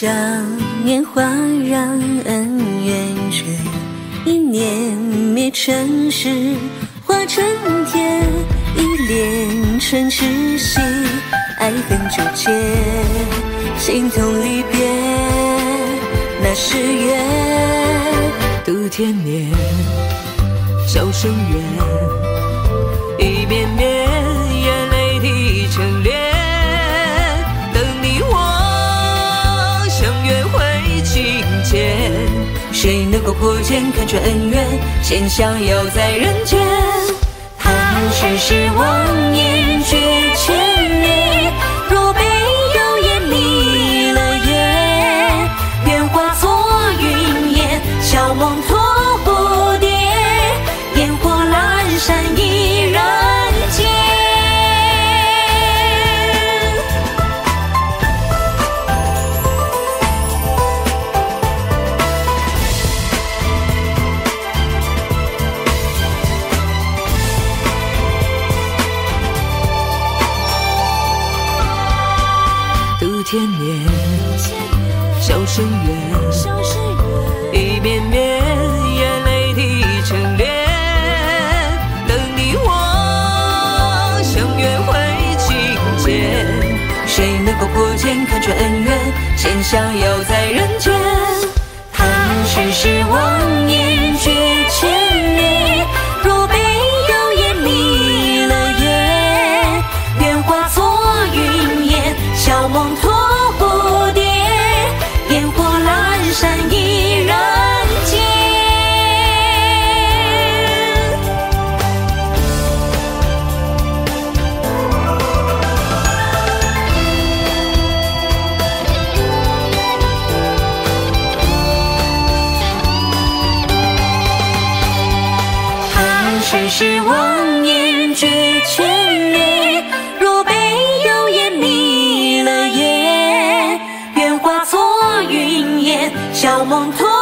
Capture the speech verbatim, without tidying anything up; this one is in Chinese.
少年花让恩怨追，一念灭尘世化成铁，一帘春痴兮爱恨纠结，心痛离别那是缘，渡天年笑声远，一遍遍眼泪滴成涟，等你我相约会情劫，谁能够破茧看穿恩怨，闲逍遥在人间，叹世事妄言绝千里，若被妖言迷了眼，愿化作云烟，笑忘错蝴蝶，烟火阑珊依人间。渡天年笑声远，一遍遍眼泪滴成涟，等你我相约会情劫，谁能够破茧看穿恩怨，闲逍遥在人间，叹世事妄言绝千里，若被妖言迷了眼，愿化作云烟，笑忘错蝴蝶，烟火阑珊依人间。叹世事妄言绝千里，若被妖言迷了眼，愿化作云烟，笑忘错。